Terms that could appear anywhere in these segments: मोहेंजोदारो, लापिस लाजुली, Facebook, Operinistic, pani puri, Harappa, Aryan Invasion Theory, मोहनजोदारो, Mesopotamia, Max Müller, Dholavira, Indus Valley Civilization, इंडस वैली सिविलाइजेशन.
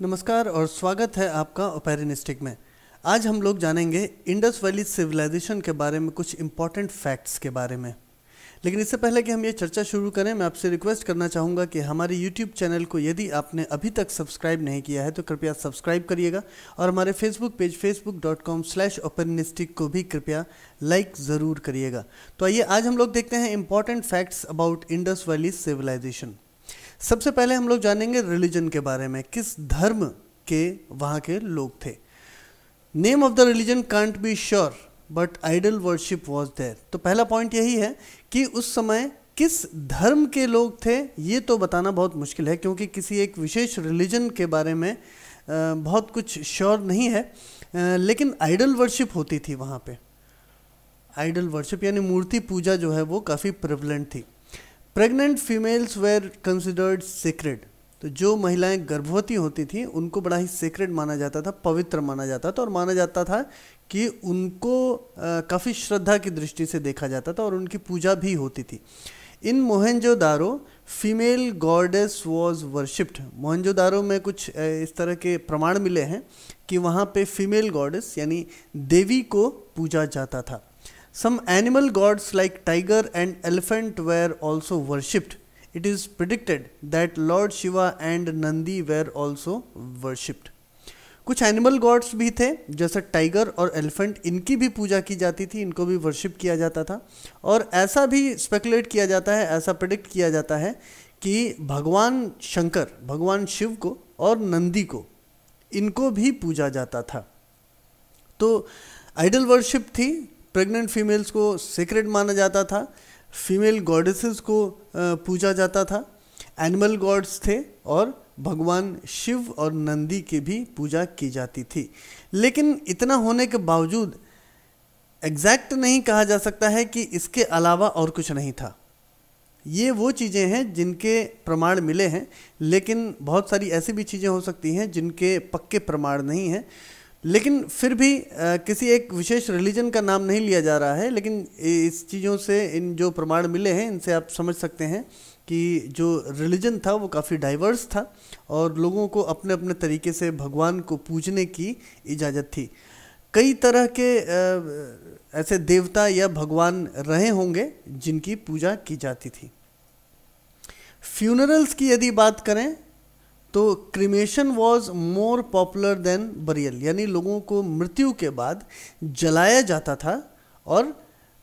नमस्कार और स्वागत है आपका ओपेरिनिस्टिक में। आज हम लोग जानेंगे इंडस वैली सिविलाइजेशन के बारे में कुछ इम्पॉर्टेंट फैक्ट्स के बारे में। लेकिन इससे पहले कि हम ये चर्चा शुरू करें, मैं आपसे रिक्वेस्ट करना चाहूँगा कि हमारे YouTube चैनल को यदि आपने अभी तक सब्सक्राइब नहीं किया है तो कृपया सब्सक्राइब करिएगा और हमारे Facebook पेज facebook.com/ओपेरिनिस्टिक को भी कृपया लाइक ज़रूर करिएगा। तो आइए आज हम लोग देखते हैं important facts about इंडस वैली सिविलाइजेशन। सबसे पहले हम लोग जानेंगे रिलीजन के बारे में, किस धर्म के वहाँ के लोग थे। Name of the religion can't be sure but idol worship was there. तो पहला पॉइंट यही है कि उस समय किस धर्म के लोग थे ये तो बताना बहुत मुश्किल है, क्योंकि किसी एक विशेष रिलीजन के बारे में बहुत कुछ श्योर नहीं है, लेकिन आइडल वर्शिप होती थी वहाँ पे। आइडल वर्शिप यानी मूर्ति पूजा जो है वो काफ़ी प्रेवलेंट थी। Pregnant females were considered sacred. तो जो महिलाएं गर्भवती होती थीं उनको बड़ा ही सीक्रेड माना जाता था, पवित्र माना जाता था, और माना जाता था कि उनको काफ़ी श्रद्धा की दृष्टि से देखा जाता था और उनकी पूजा भी होती थी। In मोहेंजोदारो female goddess was worshipped. मोहेंजोदारो में कुछ इस तरह के प्रमाण मिले हैं कि वहाँ पे फीमेल गॉडेस यानी देवी को पूजा जाता था। Some animal gods like tiger and elephant were also worshipped. It is predicted that Lord Shiva and Nandi were also worshipped. कुछ animal gods भी थे जैसे tiger और elephant, इनकी भी पूजा की जाती थी, इनको भी worship किया जाता था। और ऐसा भी speculate किया जाता है, ऐसा predict किया जाता है कि भगवान शंकर, भगवान शिव को और नंदी को, इनको भी पूजा जाता था। तो idol worship थी, प्रेग्नेंट फीमेल्स को सीक्रेट माना जाता था, फीमेल गॉडेसेस को पूजा जाता था, एनिमल गॉड्स थे और भगवान शिव और नंदी की भी पूजा की जाती थी। लेकिन इतना होने के बावजूद एग्जैक्ट नहीं कहा जा सकता है कि इसके अलावा और कुछ नहीं था। ये वो चीज़ें हैं जिनके प्रमाण मिले हैं, लेकिन बहुत सारी ऐसी भी चीज़ें हो सकती हैं जिनके पक्के प्रमाण नहीं हैं। लेकिन फिर भी किसी एक विशेष रिलीजन का नाम नहीं लिया जा रहा है, लेकिन इस चीज़ों से, इन जो प्रमाण मिले हैं इनसे आप समझ सकते हैं कि जो रिलीजन था वो काफ़ी डाइवर्स था और लोगों को अपने अपने तरीके से भगवान को पूजने की इजाज़त थी। कई तरह के ऐसे देवता या भगवान रहे होंगे जिनकी पूजा की जाती थी। फ्यूनरल्स की यदि बात करें तो cremation was more popular than burial, यानी लोगों को मृत्यु के बाद जलाया जाता था और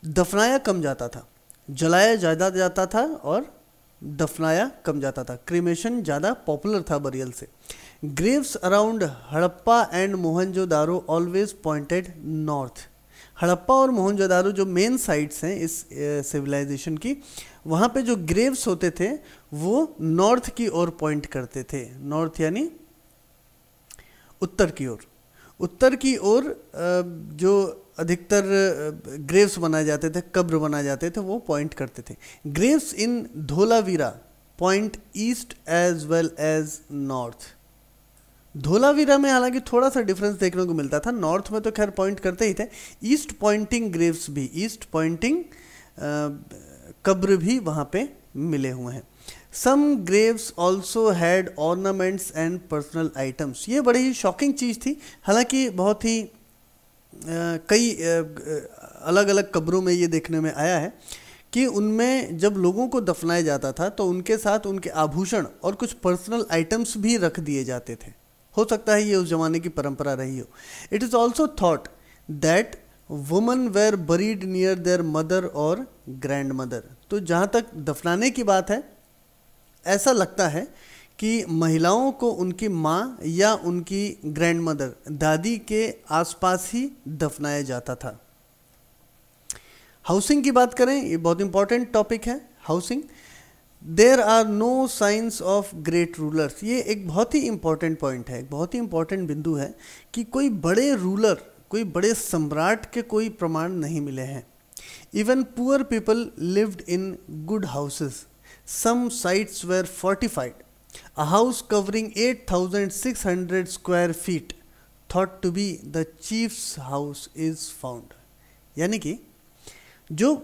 दफनाया कम जाता था। जलाया ज़्यादा जाता था और दफनाया कम जाता था। क्रीमेशन ज़्यादा पॉपुलर था बरियल से। Graves around Harappa and मोहनजोदारो always pointed north. Harappa और मोहनजोदारो जो मेन साइट्स हैं इस सिविलाइजेशन की, वहाँ पे जो ग्रेव्स होते थे वो नॉर्थ की ओर पॉइंट करते थे। नॉर्थ यानी उत्तर की ओर। उत्तर की ओर जो अधिकतर ग्रेव्स बनाए जाते थे, कब्र बनाए जाते थे, वो पॉइंट करते थे। Graves in Dholavira point east as well as north. Dholavira में हालांकि थोड़ा सा डिफरेंस देखने को मिलता था। नॉर्थ में तो खैर पॉइंट करते ही थे। ईस्ट पॉइंटिंग ग्रेव्स भी, ईस्ट पॉइंटिंग कब्र भी वहाँ पे मिले हुए हैं। Some graves also had ornaments and personal items. ये बड़ी ही शॉकिंग चीज़ थी। हालांकि बहुत ही कई अलग अलग कब्रों में ये देखने में आया है कि उनमें जब लोगों को दफनाया जाता था तो उनके साथ उनके आभूषण और कुछ पर्सनल आइटम्स भी रख दिए जाते थे। हो सकता है ये उस ज़माने की परंपरा रही हो। It is also thought that woman were buried near their mother और ग्रैंड मदर। तो जहाँ तक दफनाने की बात है, ऐसा लगता है कि महिलाओं को उनकी माँ या उनकी ग्रैंड मदर, दादी के आसपास ही दफनाया जाता था। हाउसिंग की बात करें, ये बहुत इंपॉर्टेंट टॉपिक है housing. There are no science of great rulers. ये एक बहुत ही इम्पॉर्टेंट पॉइंट है, एक बहुत ही इम्पॉर्टेंट बिंदु है कि कोई बड़े रूलर, कोई बड़े सम्राट के कोई प्रमाण नहीं मिले हैं। Even poor people lived in good houses. Some sites were fortified. A house covering 8,600 square feet thought to be the chiefs house is found. यानी कि जो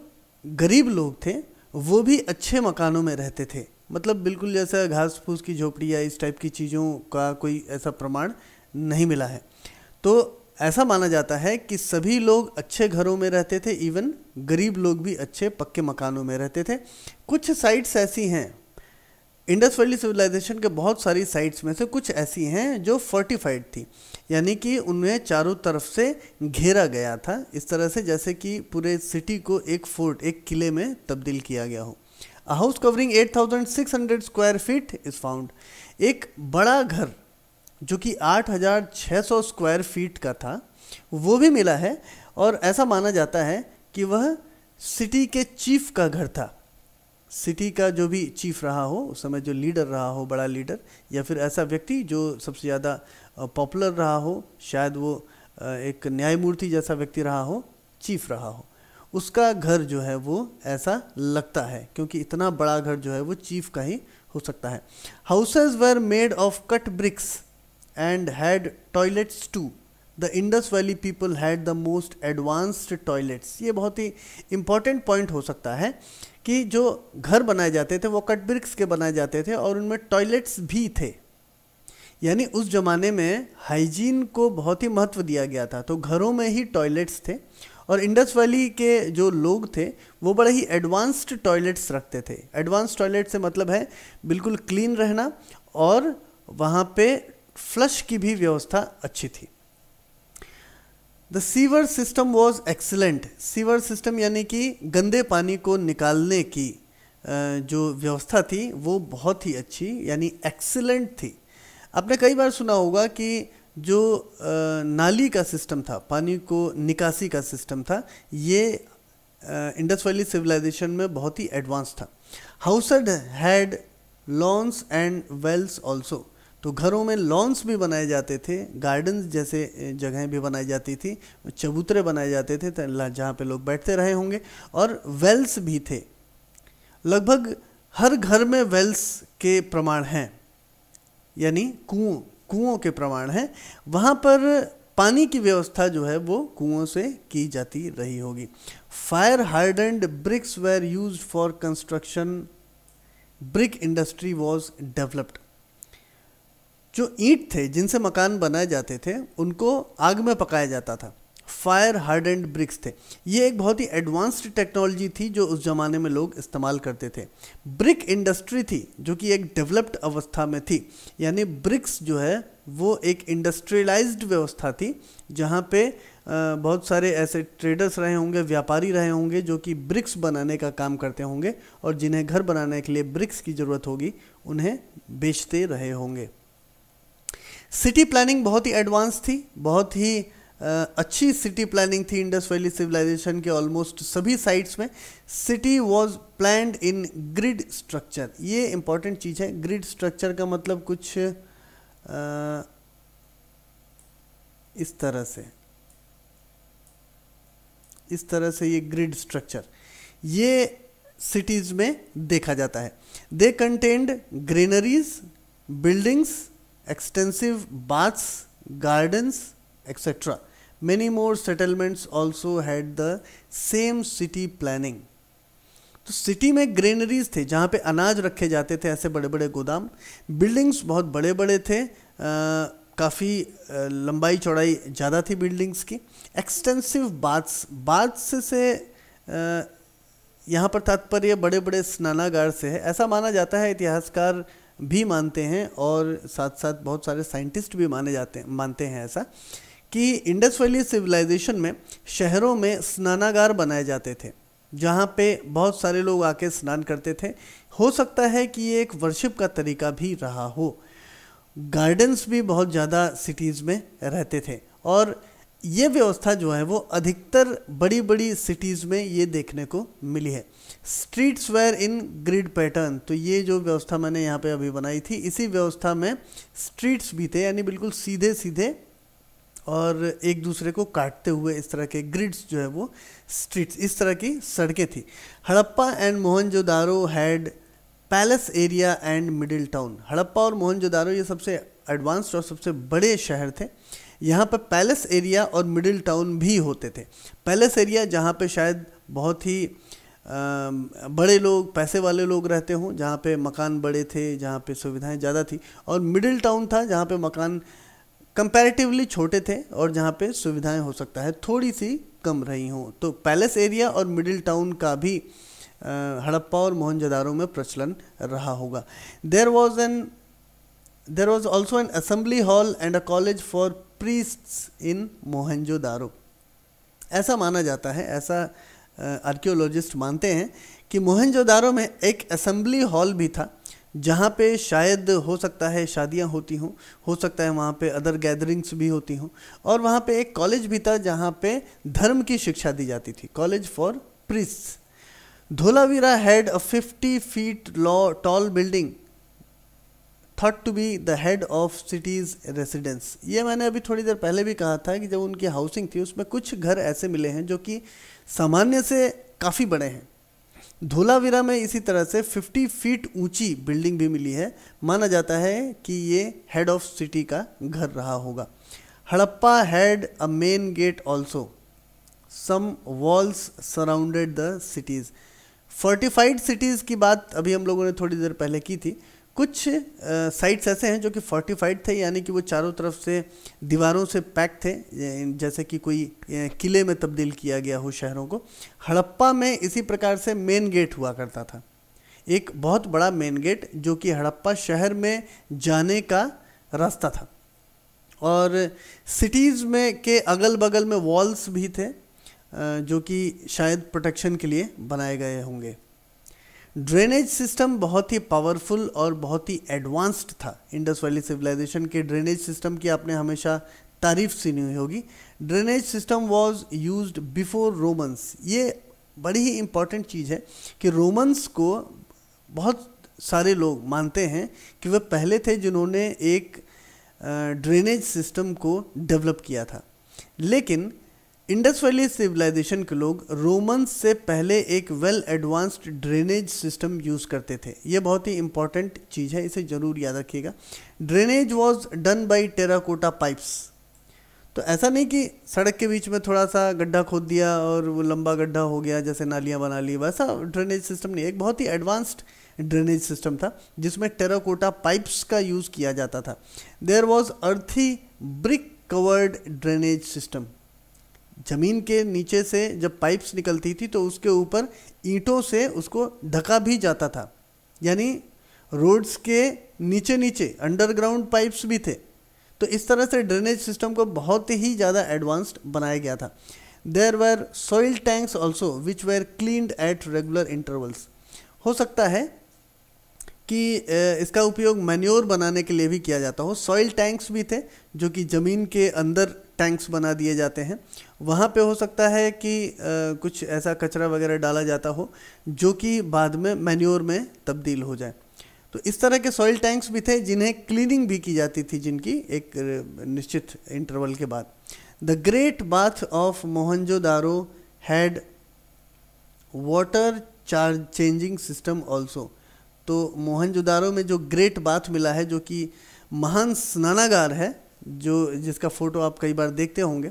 गरीब लोग थे वो भी अच्छे मकानों में रहते थे, मतलब बिल्कुल जैसा घास फूस की झोपड़ी या इस टाइप की चीज़ों का कोई ऐसा प्रमाण नहीं मिला है। तो ऐसा माना जाता है कि सभी लोग अच्छे घरों में रहते थे, इवन गरीब लोग भी अच्छे पक्के मकानों में रहते थे। कुछ साइट्स ऐसी हैं, इंडस वैली सिविलाइजेशन के बहुत सारी साइट्स में से कुछ ऐसी हैं जो फोर्टिफाइड थी, यानी कि उन्हें चारों तरफ से घेरा गया था, इस तरह से जैसे कि पूरे सिटी को एक फोर्ट, एक किले में तब्दील किया गया हो। A house covering 8,600 square feet is found. एक बड़ा घर जो कि 8,600 स्क्वायर फीट का था वो भी मिला है, और ऐसा माना जाता है कि वह सिटी के चीफ का घर था। सिटी का जो भी चीफ रहा हो उस समय, जो लीडर रहा हो, बड़ा लीडर या फिर ऐसा व्यक्ति जो सबसे ज़्यादा पॉपुलर रहा हो, शायद वो एक न्यायमूर्ति जैसा व्यक्ति रहा हो, चीफ रहा हो, उसका घर जो है वो ऐसा लगता है, क्योंकि इतना बड़ा घर जो है वो चीफ का ही हो सकता है। Houses were made of cut bricks and had toilets too. The Indus Valley people had the most advanced toilets. ये बहुत ही important point हो सकता है कि जो घर बनाए जाते थे वो कट ब्रिक्स के बनाए जाते थे और उनमें टॉयलेट्स भी थे, यानी उस ज़माने में हाइजीन को बहुत ही महत्व दिया गया था, तो घरों में ही टॉयलेट्स थे। और इंडस वैली के जो लोग थे वो बड़े ही एडवांस्ड टॉयलेट्स रखते थे। एडवांस टॉयलेट से मतलब है बिल्कुल क्लीन रहना, और वहाँ पे फ्लश की भी व्यवस्था अच्छी थी। The sewer system was excellent. Sewer system यानी कि गंदे पानी को निकालने की जो व्यवस्था थी वो बहुत ही अच्छी, यानी एक्सीलेंट थी। आपने कई बार सुना होगा कि जो नाली का सिस्टम था, पानी को निकासी का सिस्टम था, ये इंडस वैली सिविलाइजेशन में बहुत ही एडवांस था। Houses had lawns and wells also. तो घरों में लॉन्स भी बनाए जाते थे, गार्डन्स जैसे जगहें भी बनाई जाती थी, चबूतरे बनाए जाते थे जहाँ पे लोग बैठते रहे होंगे, और वेल्स भी थे। लगभग हर घर में वेल्स के प्रमाण हैं, यानी कुओं के प्रमाण हैं। वहाँ पर पानी की व्यवस्था जो है वो कुओं से की जाती रही होगी। Fire hardened bricks were use for construction. Brick industry was developed. जो ईंट थे जिनसे मकान बनाए जाते थे उनको आग में पकाया जाता था, फायर हार्डन्ड ब्रिक्स थे। ये एक बहुत ही एडवांस्ड टेक्नोलॉजी थी जो उस ज़माने में लोग इस्तेमाल करते थे। ब्रिक इंडस्ट्री थी जो कि एक डेवलप्ड अवस्था में थी, यानी ब्रिक्स जो है वो एक इंडस्ट्रियलाइज्ड व्यवस्था थी, जहाँ पे बहुत सारे ऐसे ट्रेडर्स रहे होंगे, व्यापारी रहे होंगे जो कि ब्रिक्स बनाने का काम करते होंगे, और जिन्हें घर बनाने के लिए ब्रिक्स की ज़रूरत होगी उन्हें बेचते रहे होंगे। सिटी प्लानिंग बहुत ही एडवांस थी, बहुत ही अच्छी सिटी प्लानिंग थी इंडस वैली सिविलाइजेशन के ऑलमोस्ट सभी साइट्स में। City was planned in grid structure. ये इम्पॉर्टेंट चीज़ है। ग्रिड स्ट्रक्चर का मतलब कुछ इस तरह से ये ग्रिड स्ट्रक्चर ये सिटीज़ में देखा जाता है। They contained greeneries, buildings, extensive baths, gardens, etc. Many more settlements also had the same city planning. तो सिटी में ग्रीनरीज थे जहाँ पे अनाज रखे जाते थे, ऐसे बड़े बड़े गोदाम। बिल्डिंग्स बहुत बड़े बड़े थे, काफ़ी लंबाई चौड़ाई ज़्यादा थी बिल्डिंग्स की। एक्सटेंसिव बाथ्स, बाथ्स से यहाँ पर तात्पर्य बड़े बड़े स्नानागार से है, ऐसा माना जाता है। इतिहासकार भी मानते हैं और साथ साथ बहुत सारे साइंटिस्ट भी मानते हैं ऐसा कि इंडस वैली सिविलाइजेशन में शहरों में स्नानागार बनाए जाते थे जहाँ पे बहुत सारे लोग आके स्नान करते थे। हो सकता है कि ये एक वर्शिप का तरीका भी रहा हो। गार्डन्स भी बहुत ज़्यादा सिटीज़ में रहते थे, और ये व्यवस्था जो है वो अधिकतर बड़ी बड़ी सिटीज़ में ये देखने को मिली है। Streets were in grid pattern. तो ये जो व्यवस्था मैंने यहाँ पे अभी बनाई थी, इसी व्यवस्था में स्ट्रीट्स भी थे, यानी बिल्कुल सीधे सीधे और एक दूसरे को काटते हुए इस तरह के ग्रिड्स जो है वो स्ट्रीट्स, इस तरह की सड़कें थी। Harappa and मोहनजोदारो had palace area and middle town. Harappa और मोहनजोदारो ये सबसे एडवांस्ड और सबसे बड़े शहर थे। यहाँ पर पैलेस एरिया और मिडिल टाउन भी होते थे। पैलेस एरिया जहाँ पे शायद बहुत ही बड़े लोग, पैसे वाले लोग रहते हों, जहाँ पे मकान बड़े थे, जहाँ पे सुविधाएं ज़्यादा थी, और मिडिल टाउन था जहाँ पे मकान कंपैरेटिवली छोटे थे और जहाँ पे सुविधाएं हो सकता है थोड़ी सी कम रही हों। तो पैलेस एरिया और मिडिल टाउन का भी हड़प्पा और मोहनजोदारो में प्रचलन रहा होगा। There was also an assembly hall and a college for priests in मोहनजोदारो। ऐसा माना जाता है, ऐसा आर्कियोलॉजिस्ट मानते हैं कि मोहनजोदारो में एक असेंबली हॉल भी था जहाँ पे शायद हो सकता है शादियाँ होती हों, हो सकता है वहाँ पे अदर गैदरिंग्स भी होती हों, और वहाँ पे एक कॉलेज भी था जहाँ पे धर्म की शिक्षा दी जाती थी, college for priests. Dholavira had a 50 feet tall building thought to be the head of city's residence. ये मैंने अभी थोड़ी देर पहले भी कहा था कि जब उनकी हाउसिंग थी उसमें कुछ घर ऐसे मिले हैं जो कि सामान्य से काफ़ी बड़े हैं। धोलावीरा में इसी तरह से 50 फीट ऊंची बिल्डिंग भी मिली है। माना जाता है कि ये हेड ऑफ सिटी का घर रहा होगा। Harappa had a main gate also, some walls surrounded the cities. Fortified cities की बात अभी हम लोगों ने थोड़ी देर पहले की थी। कुछ साइट्स ऐसे हैं जो कि फोर्टिफाइड थे, यानी कि वो चारों तरफ से दीवारों से पैक थे, जैसे कि कोई किले में तब्दील किया गया हो शहरों को। हड़प्पा में इसी प्रकार से मेन गेट हुआ करता था, एक बहुत बड़ा मेन गेट जो कि हड़प्पा शहर में जाने का रास्ता था। और सिटीज़ में के अगल बगल में वॉल्स भी थे जो कि शायद प्रोटेक्शन के लिए बनाए गए होंगे। ड्रेनेज सिस्टम बहुत ही पावरफुल और बहुत ही एडवांस्ड था। इंडस वैली सिविलाइजेशन के ड्रेनेज सिस्टम की आपने हमेशा तारीफ सुनी हुई होगी। Drainage system was used before Romans. ये बड़ी ही इम्पॉर्टेंट चीज़ है कि रोमन्स को बहुत सारे लोग मानते हैं कि वह पहले थे जिन्होंने एक ड्रेनेज सिस्टम को डेवलप किया था, लेकिन इंडस वैली सिविलाइजेशन के लोग रोमन से पहले एक well advanced drainage system use करते थे। ये बहुत ही इंपॉर्टेंट चीज़ है, इसे ज़रूर याद रखिएगा। Drainage was done by terracotta pipes. तो ऐसा नहीं कि सड़क के बीच में थोड़ा सा गड्ढा खोद दिया और वो लंबा गड्ढा हो गया, जैसे नालियाँ बना ली, वैसा ड्रेनेज सिस्टम नहीं। एक बहुत ही एडवांस्ड ड्रेनेज सिस्टम था जिसमें टेराकोटा पाइप्स का यूज़ किया जाता था। There was earthy brick covered drainage system. ज़मीन के नीचे से जब पाइप्स निकलती थी तो उसके ऊपर ईंटों से उसको ढका भी जाता था, यानी रोड्स के नीचे नीचे अंडरग्राउंड पाइप्स भी थे। तो इस तरह से ड्रेनेज सिस्टम को बहुत ही ज़्यादा एडवांस्ड बनाया गया था। There were soil tanks also which were cleaned at regular intervals. हो सकता है कि इसका उपयोग मैन्योर बनाने के लिए भी किया जाता हो। सॉइल टैंक्स भी थे जो कि ज़मीन के अंदर टैंक्स बना दिए जाते हैं, वहाँ पे हो सकता है कि कुछ ऐसा कचरा वगैरह डाला जाता हो जो कि बाद में मैन्योर में तब्दील हो जाए। तो इस तरह के सॉइल टैंक्स भी थे जिन्हें क्लीनिंग भी की जाती थी, जिनकी एक निश्चित इंटरवल के बाद। The great bath of मोहनजोदारो had water charge changing system also. तो मोहनजोदारो में जो ग्रेट बाथ मिला है, जो कि महान स्नानागार है, जो जिसका फ़ोटो आप कई बार देखते होंगे,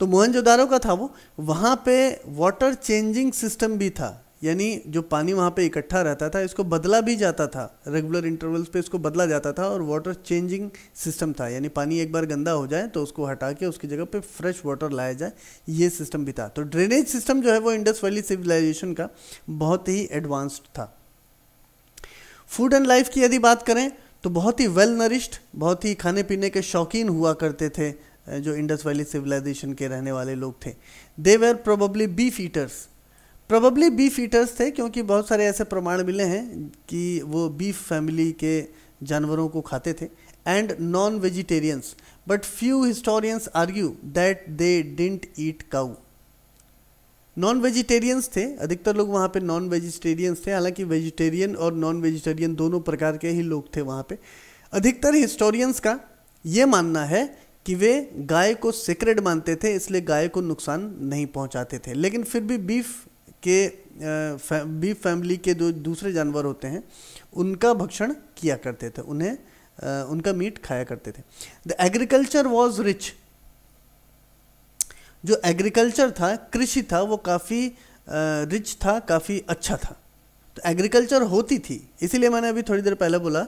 तो मोहनजोदारो का था वो। वहाँ पे वाटर चेंजिंग सिस्टम भी था, यानी जो पानी वहाँ पे इकट्ठा रहता था इसको बदला भी जाता था, रेगुलर इंटरवल्स पे इसको बदला जाता था और वाटर चेंजिंग सिस्टम था, यानी पानी एक बार गंदा हो जाए तो उसको हटा के उसकी जगह पे फ्रेश वाटर लाया जाए, ये सिस्टम भी था। तो ड्रेनेज सिस्टम जो है वो इंडस वैली सिविलाइजेशन का बहुत ही एडवांस्ड था। फूड एंड लाइफ की यदि बात करें तो बहुत ही वेल नरिश्ड, बहुत ही खाने पीने के शौकीन हुआ करते थे जो इंडस वैली सिविलाइजेशन के रहने वाले लोग थे। They were probably beef eaters. Probably beef eaters थे क्योंकि बहुत सारे ऐसे प्रमाण मिले हैं कि वो बीफ फैमिली के जानवरों को खाते थे। And non vegetarians, but few historians argue that they didn't eat cow. Non vegetarians थे, अधिकतर लोग वहाँ पे नॉन वेजिटेरियंस थे, हालांकि वेजिटेरियन और नॉन वेजिटेरियन दोनों प्रकार के ही लोग थे वहाँ पे। अधिकतर हिस्टोरियंस का ये मानना है कि वे गाय को सेक्रेड मानते थे, इसलिए गाय को नुकसान नहीं पहुँचाते थे। लेकिन फिर भी बीफ फैमिली के जो दूसरे जानवर होते हैं उनका भक्षण किया करते थे, उनका मीट खाया करते थे। The agriculture was rich. जो एग्रीकल्चर था, कृषि था, वो काफ़ी रिच था, काफ़ी अच्छा था, तो एग्रीकल्चर होती थी। इसीलिए मैंने अभी थोड़ी देर पहले बोला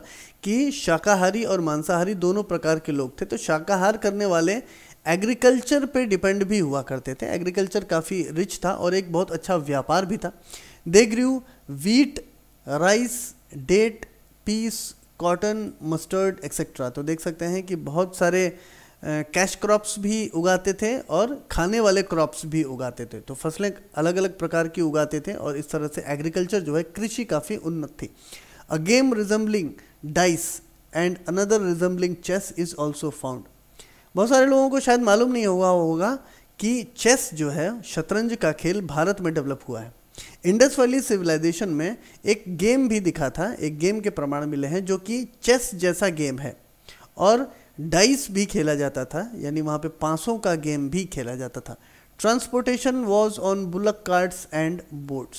कि शाकाहारी और मांसाहारी दोनों प्रकार के लोग थे। तो शाकाहार करने वाले एग्रीकल्चर पे डिपेंड भी हुआ करते थे। एग्रीकल्चर काफ़ी रिच था और एक बहुत अच्छा व्यापार भी था। They grew wheat, rice, date, peas, cotton, mustard etcetera. तो देख सकते हैं कि बहुत सारे कैश क्रॉप्स भी उगाते थे और खाने वाले क्रॉप्स भी उगाते थे। तो फसलें अलग अलग प्रकार की उगाते थे और इस तरह से एग्रीकल्चर जो है कृषि काफ़ी उन्नत थी। A game resembling dice and another resembling chess is also found. बहुत सारे लोगों को शायद मालूम नहीं हुआ होगा कि चेस जो है, शतरंज का खेल, भारत में डेवलप हुआ है। इंडस वैली सिविलाइजेशन में एक गेम भी दिखा था, एक गेम के प्रमाण मिले हैं जो कि चेस जैसा गेम है और डाइस भी खेला जाता था, यानी वहाँ पे पांसों का गेम भी खेला जाता था। Transportation was on bullock carts and boats.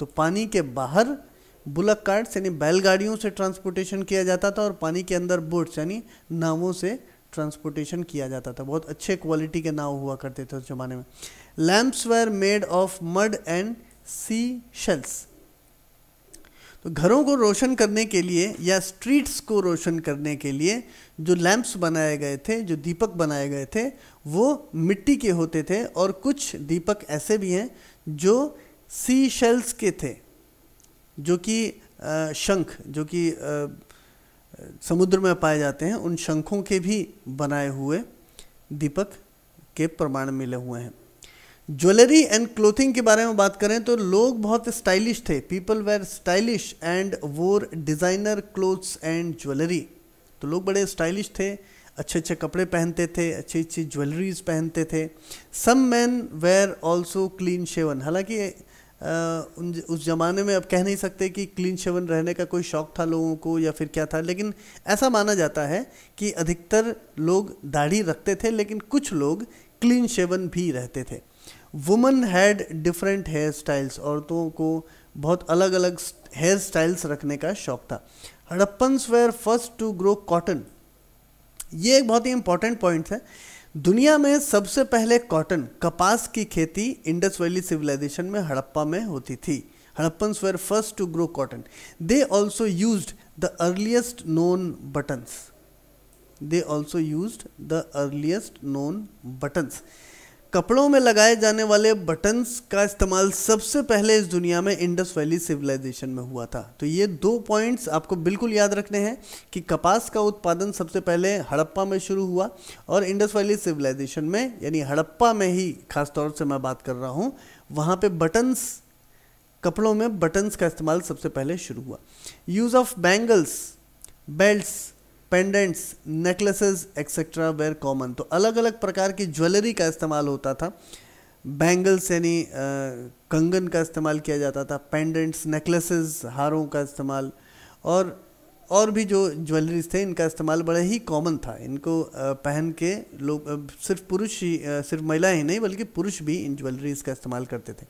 तो पानी के बाहर बुलक कार्ट्स यानी बैलगाड़ियों से ट्रांसपोर्टेशन किया जाता था और पानी के अंदर बोट्स यानी नावों से ट्रांसपोर्टेशन किया जाता था। बहुत अच्छे क्वालिटी के नाव हुआ करते थे उस जमाने में। Lamps were made of mud and sea shells. तो घरों को रोशन करने के लिए या स्ट्रीट्स को रोशन करने के लिए जो लैम्प्स बनाए गए थे, जो दीपक बनाए गए थे, वो मिट्टी के होते थे और कुछ दीपक ऐसे भी हैं जो सी शेल्स के थे, जो कि शंख, जो कि समुद्र में पाए जाते हैं, उन शंखों के भी बनाए हुए दीपक के प्रमाण मिले हुए हैं। ज्वेलरी एंड क्लोथिंग के बारे में बात करें तो लोग बहुत स्टाइलिश थे। People were stylish and wore designer clothes and jewellery. तो लोग बड़े स्टाइलिश थे, अच्छे अच्छे कपड़े पहनते थे, अच्छी अच्छी ज्वेलरीज पहनते थे। Some man were also clean shaven. हालांकि उस ज़माने में अब कह नहीं सकते कि क्लीन शेवन रहने का कोई शौक़ था लोगों को या फिर क्या था, लेकिन ऐसा माना जाता है कि अधिकतर लोग दाढ़ी रखते थे लेकिन कुछ लोग क्लीन शेवन भी रहते थे। Woman had different hair styles. औरतों को बहुत अलग अलग हेयर स्टाइल्स रखने का शौक था। Harappans were first to grow cotton. ये एक बहुत ही इंपॉर्टेंट पॉइंट है। दुनिया में सबसे पहले कॉटन, कपास की खेती इंडस वैली सिविलाइजेशन में हड़प्पा में होती थी। Harappans were first to grow cotton. They also used the earliest known buttons. कपड़ों में लगाए जाने वाले बटन्स का इस्तेमाल सबसे पहले इस दुनिया में इंडस वैली सिविलाइजेशन में हुआ था। तो ये दो पॉइंट्स आपको बिल्कुल याद रखने हैं कि कपास का उत्पादन सबसे पहले हड़प्पा में शुरू हुआ और इंडस वैली सिविलाइजेशन में, यानी हड़प्पा में ही खासतौर से मैं बात कर रहा हूँ, वहाँ पे बटन्स, कपड़ों में बटन्स का इस्तेमाल सबसे पहले शुरू हुआ। Use of bangles, belts, pendants, necklaces etcetera were common. तो अलग अलग प्रकार की ज्वेलरी का इस्तेमाल होता था। बैंगल्स यानी कंगन का इस्तेमाल किया जाता था, पेंडेंट्स, नेकलेसेस, हारों का इस्तेमाल और भी जो ज्वेलरीज थे इनका इस्तेमाल बड़ा ही कॉमन था। इनको पहन के लोग, सिर्फ पुरुष ही, सिर्फ महिलाएं ही नहीं बल्कि पुरुष भी इन ज्वेलरीज का इस्तेमाल करते थे।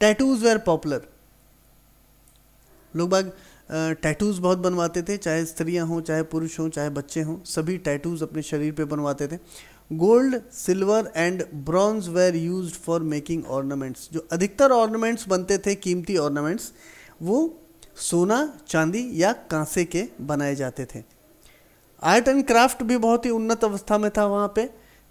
Tattoos were popular. लोग बाग टैटूज़ बहुत बनवाते थे, चाहे स्त्रियां हों, चाहे पुरुष हों, चाहे बच्चे हों, सभी टैटूज़ अपने शरीर पे बनवाते थे। Gold, silver and bronze were used for making ornaments. जो अधिकतर ऑर्नामेंट्स बनते थे, कीमती ऑर्नामेंट्स, वो सोना, चांदी या कांसे के बनाए जाते थे। आर्ट एंड क्राफ्ट भी बहुत ही उन्नत अवस्था में था वहाँ पे।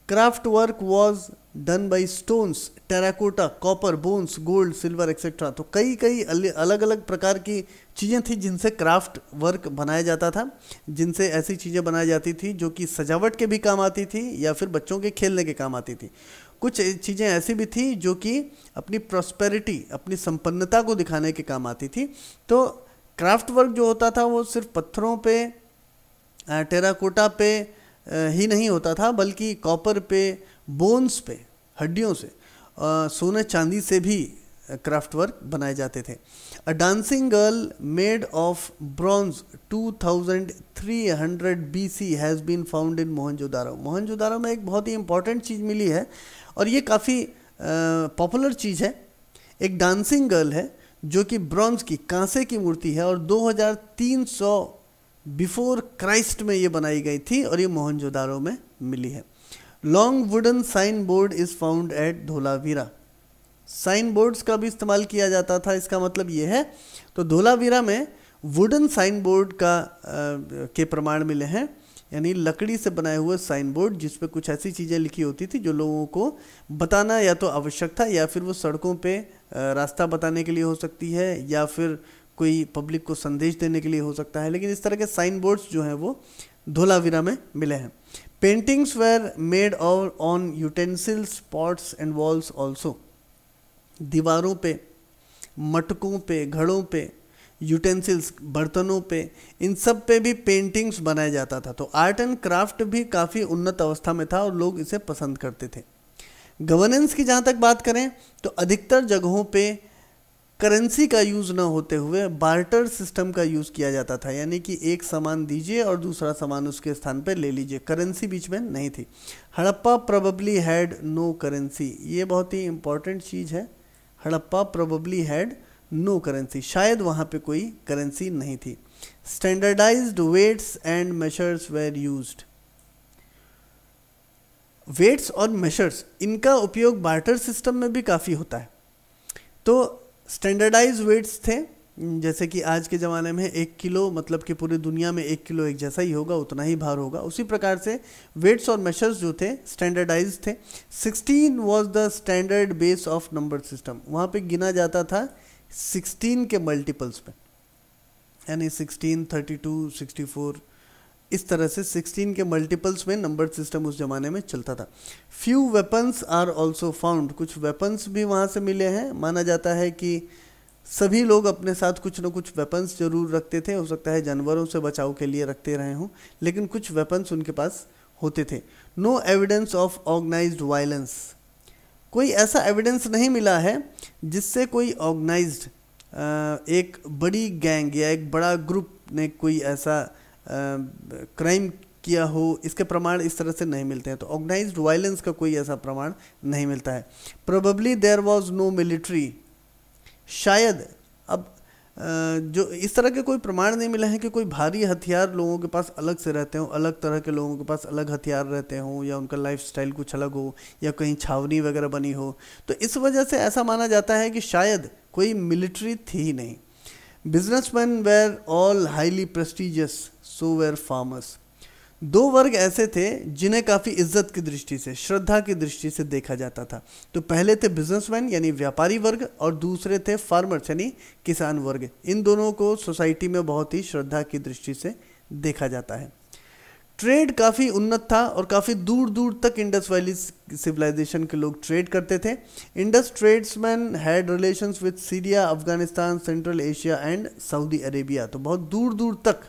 Craft work was done by stones, terracotta, copper, bones, gold, silver etcetera. तो कई कई अलग अलग प्रकार की चीज़ें थी जिनसे क्राफ्ट वर्क बनाया जाता था, जिनसे ऐसी चीज़ें बनाई जाती थी जो कि सजावट के भी काम आती थी या फिर बच्चों के खेलने के काम आती थी। कुछ चीज़ें ऐसी भी थी जो कि अपनी प्रॉस्पेरिटी, अपनी संपन्नता को दिखाने के काम आती थी। तो क्राफ्ट वर्क जो होता था वो सिर्फ पत्थरों पे, टेराकोटा पे ही नहीं होता था, बल्कि कॉपर पे, बोन्स पे, हड्डियों से, सोने चांदी से भी क्राफ्ट वर्क बनाए जाते थे। A dancing girl made of bronze 2300 BC has been found in मोहनजोदारो। मोहनजोदारो में एक बहुत ही इंपॉर्टेंट चीज़ मिली है और ये काफ़ी पॉपुलर चीज़ है। एक डांसिंग गर्ल है जो कि ब्रॉन्ज की, कांसे की मूर्ति है और 2300 BC में ये बनाई गई थी और ये मोहनजोदारो में मिली है। Long wooden sign board is found at Dholavira. Sign boards का भी इस्तेमाल किया जाता था, इसका मतलब ये है। तो धोलावीरा में वुडन साइन बोर्ड के प्रमाण मिले हैं, यानी लकड़ी से बनाए हुए साइन बोर्ड जिस पे कुछ ऐसी चीज़ें लिखी होती थी जो लोगों को बताना या तो आवश्यक था, या फिर वो सड़कों पे रास्ता बताने के लिए हो सकती है, या फिर कोई पब्लिक को संदेश देने के लिए हो सकता है। लेकिन इस तरह के साइन बोर्ड्स जो हैं वो धोलावीरा में मिले हैं। पेंटिंग्स वेर मेड और on utensils, pots and walls also. दीवारों पे, मटकों पे, घड़ों पे, यूटेंसिल्स बर्तनों पे, इन सब पे भी पेंटिंग्स बनाया जाता था। तो आर्ट एंड क्राफ्ट भी काफ़ी उन्नत अवस्था में था और लोग इसे पसंद करते थे। गवर्नेंस की जहाँ तक बात करें तो अधिकतर जगहों पे करेंसी का यूज़ ना होते हुए बार्टर सिस्टम का यूज़ किया जाता था, यानी कि एक सामान दीजिए और दूसरा सामान उसके स्थान पर ले लीजिए, करेंसी बीच में नहीं थी। Harappa probably had no currency, ये बहुत ही इम्पॉर्टेंट चीज़ है। Harappa probably had no currency, शायद वहाँ पे कोई करेंसी नहीं थी। Standardised weights and measures were used, weights और मेशर्स इनका उपयोग बार्टर सिस्टम में भी काफ़ी होता है। तो स्टैंडर्डाइज्ड वेट्स थे, जैसे कि आज के ज़माने में 1 किलो, मतलब कि पूरी दुनिया में 1 किलो एक जैसा ही होगा, उतना ही भार होगा, उसी प्रकार से वेट्स और मेशर्स जो थे स्टैंडर्डाइज थे। 16 was the standard base of number system, वहाँ पे गिना जाता था 16 के मल्टीपल्स पे, यानी 16, 32, 64, इस तरह से 16 के मल्टीपल्स में नंबर सिस्टम उस जमाने में चलता था। Few weapons are also found, कुछ वेपन्स भी वहाँ से मिले हैं। माना जाता है कि सभी लोग अपने साथ कुछ ना कुछ वेपन्स जरूर रखते थे, हो सकता है जानवरों से बचाव के लिए रखते रहे हों, लेकिन कुछ वेपन्स उनके पास होते थे। No evidence of organised violence, कोई ऐसा एविडेंस नहीं मिला है जिससे कोई ऑर्गेनाइज्ड एक बड़ी गैंग या एक बड़ा ग्रुप ने कोई ऐसा क्राइम किया हो, इसके प्रमाण इस तरह से नहीं मिलते हैं। तो ऑर्गेनाइज्ड वायलेंस का कोई ऐसा प्रमाण नहीं मिलता है। Probably there was no military, शायद अब जो इस तरह के कोई प्रमाण नहीं मिले हैं कि कोई भारी हथियार लोगों के पास अलग से रहते हों, अलग तरह के लोगों के पास अलग हथियार रहते हों, या उनका लाइफस्टाइल कुछ अलग हो, या कहीं छावनी वगैरह बनी हो। तो इस वजह से ऐसा माना जाता है कि शायद कोई मिलिट्री थी ही नहीं। Businessman were all highly prestigious so were farmers, दो वर्ग ऐसे थे जिन्हें काफ़ी इज्जत की दृष्टि से, श्रद्धा की दृष्टि से देखा जाता था। तो पहले थे बिजनेसमैन यानी व्यापारी वर्ग, और दूसरे थे फार्मर्स यानी किसान वर्ग। इन दोनों को सोसाइटी में बहुत ही श्रद्धा की दृष्टि से देखा जाता है। ट्रेड काफ़ी उन्नत था और काफ़ी दूर दूर तक इंडस वैली सिविलाइजेशन के लोग ट्रेड करते थे। Indus tradesmen had relations with Syria, Afghanistan, Central Asia and Saudi Arabia. तो बहुत दूर दूर तक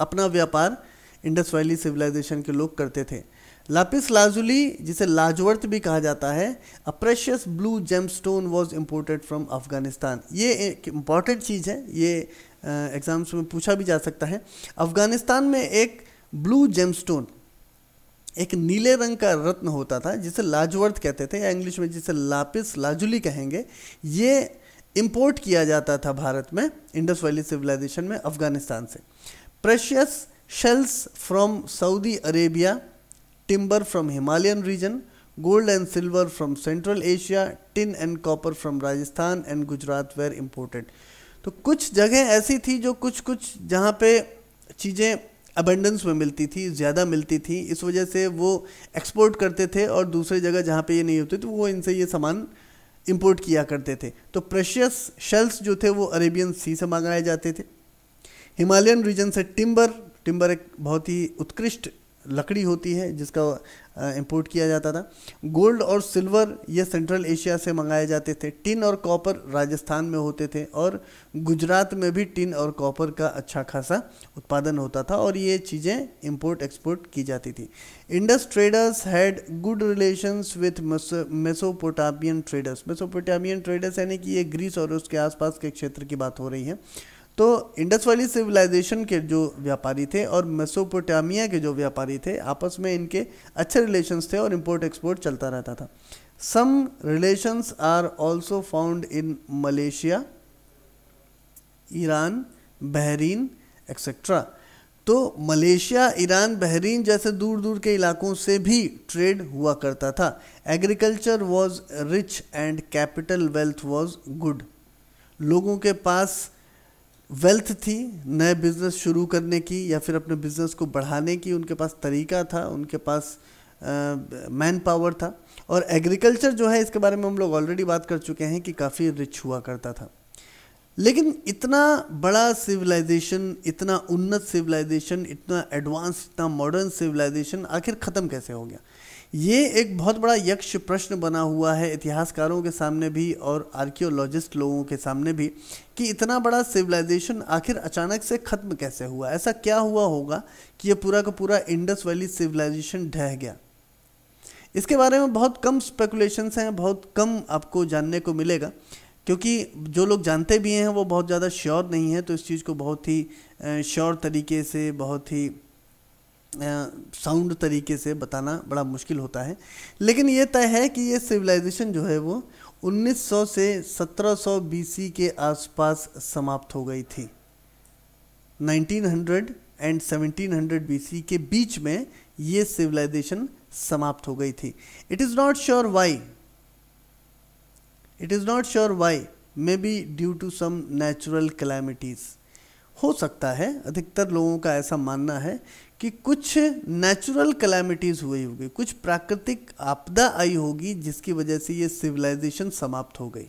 अपना व्यापार इंडस वैली सिविलाइजेशन के लोग करते थे। लापिस लाजुली, जिसे लाजवर्थ भी कहा जाता है, a precious blue gemstone was imported from Afghanistan. ये एक इम्पॉर्टेंट चीज़ है, ये एग्जाम्स में पूछा भी जा सकता है। अफगानिस्तान में एक ब्लू जेमस्टोन, एक नीले रंग का रत्न होता था जिसे लाजवर्थ कहते थे, या इंग्लिश में जिसे लापिस लाजुली कहेंगे। ये इम्पोर्ट किया जाता था भारत में इंडस वैली सिविलाइजेशन में अफगानिस्तान से। Precious shells from Saudi Arabia, timber from Himalayan region, gold and silver from Central Asia, tin and copper from Rajasthan and Gujarat were imported. तो कुछ जगह ऐसी थी जो कुछ जहाँ पे चीज़ें अबेंडेंस में मिलती थी, ज़्यादा मिलती थी, इस वजह से वो एक्सपोर्ट करते थे, और दूसरी जगह जहाँ पे ये नहीं होती तो वो इनसे ये सामान इम्पोर्ट किया करते थे। तो प्रेशियस शेल्स जो थे वो अरेबियन सी से मंगाए जाते थे। हिमालयन रीजन से टिम्बर एक बहुत ही उत्कृष्ट लकड़ी होती है जिसका इंपोर्ट किया जाता था। गोल्ड और सिल्वर ये सेंट्रल एशिया से मंगाए जाते थे। टिन और कॉपर राजस्थान में होते थे, और गुजरात में भी टिन और कॉपर का अच्छा खासा उत्पादन होता था, और ये चीज़ें इंपोर्ट एक्सपोर्ट की जाती थी। Indus traders had good relations with Mesopotamian traders. Mesopotamian traders यानी कि ये ग्रीस और उसके आसपास के क्षेत्र की बात हो रही है। तो इंडस वैली सिविलाइजेशन के जो व्यापारी थे और मेसोपोटामिया के जो व्यापारी थे, आपस में इनके अच्छे रिलेशंस थे और इंपोर्ट एक्सपोर्ट चलता रहता था। Some relations are also found in Malaysia, Iran, Bahrain etcetera. तो मलेशिया, ईरान, बहरीन जैसे दूर दूर के इलाकों से भी ट्रेड हुआ करता था। Agriculture was rich and capital wealth was good. लोगों के पास वेल्थ थी नए बिजनेस शुरू करने की या फिर अपने बिजनेस को बढ़ाने की, उनके पास तरीका था, उनके पास मैन पावर था। और एग्रीकल्चर जो है इसके बारे में हम लोग ऑलरेडी बात कर चुके हैं कि काफ़ी रिच हुआ करता था। लेकिन इतना बड़ा सिविलाइजेशन, इतना उन्नत सिविलाइजेशन, इतना एडवांस, इतना मॉडर्न सिविलाइजेशन आखिर ख़त्म कैसे हो गया? ये एक बहुत बड़ा यक्ष प्रश्न बना हुआ है इतिहासकारों के सामने भी और आर्कियोलॉजिस्ट लोगों के सामने भी कि इतना बड़ा सिविलाइजेशन आखिर अचानक से ख़त्म कैसे हुआ। ऐसा क्या हुआ होगा कि ये पूरा का पूरा इंडस वैली सिविलाइजेशन ढह गया? इसके बारे में बहुत कम स्पेकुलेशंस हैं, बहुत कम आपको जानने को मिलेगा, क्योंकि जो लोग जानते भी हैं वो बहुत ज़्यादा श्योर नहीं है। तो इस चीज़ को बहुत ही श्योर तरीके से, बहुत ही साउंड तरीके से बताना बड़ा मुश्किल होता है। लेकिन ये तय है कि ये सिविलाइजेशन जो है वो 1900 से 1700 बीसी के आसपास समाप्त हो गई थी। 1900 एंड 1700 बीसी के बीच में ये सिविलाइजेशन समाप्त हो गई थी। It is not sure why, maybe due to some natural calamities. हो सकता है, अधिकतर लोगों का ऐसा मानना है कि कुछ नेचुरल कैलामिटीज़ हुई होगी, कुछ प्राकृतिक आपदा आई होगी जिसकी वजह से ये सिविलाइजेशन समाप्त हो गई।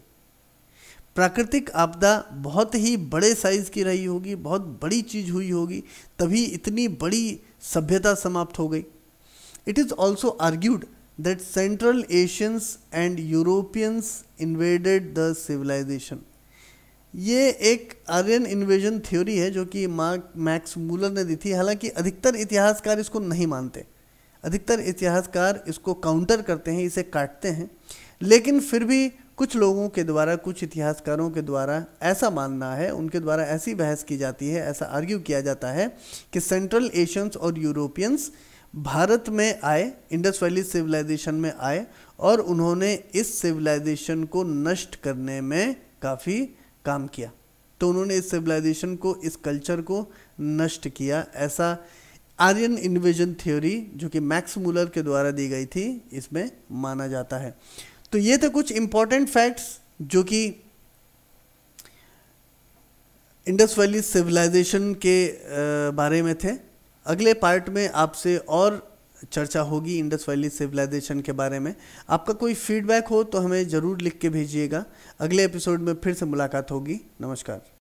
प्राकृतिक आपदा बहुत ही बड़े साइज़ की रही होगी, बहुत बड़ी चीज़ हुई होगी, तभी इतनी बड़ी सभ्यता समाप्त हो गई। It is also argued that Central Asians and Europeans invaded the civilization. ये एक आर्यन इन्वेजन थ्योरी है जो कि मैक्स मूलर ने दी थी। हालांकि अधिकतर इतिहासकार इसको नहीं मानते, अधिकतर इतिहासकार इसको काउंटर करते हैं, इसे काटते हैं। लेकिन फिर भी कुछ लोगों के द्वारा, कुछ इतिहासकारों के द्वारा ऐसा मानना है, उनके द्वारा ऐसी बहस की जाती है, ऐसा आर्ग्यू किया जाता है कि सेंट्रल एशियंस और यूरोपियंस भारत में आए, इंडस वैली सिविलाइजेशन में आए और उन्होंने इस सिविलाइजेशन को नष्ट करने में काफ़ी काम किया। तो उन्होंने इस सिविलाइजेशन को, इस कल्चर को नष्ट किया। ऐसा आर्यन इन्वेजन थ्योरी जो कि मैक्स मूलर के द्वारा दी गई थी, इसमें माना जाता है। तो ये थे कुछ इम्पॉर्टेंट फैक्ट्स जो कि इंडस वैली सिविलाइजेशन के बारे में थे। अगले पार्ट में आपसे और चर्चा होगी इंडस वैली सिविलाइजेशन के बारे में। आपका कोई फीडबैक हो तो हमें ज़रूर लिख के भेजिएगा। अगले एपिसोड में फिर से मुलाकात होगी। नमस्कार।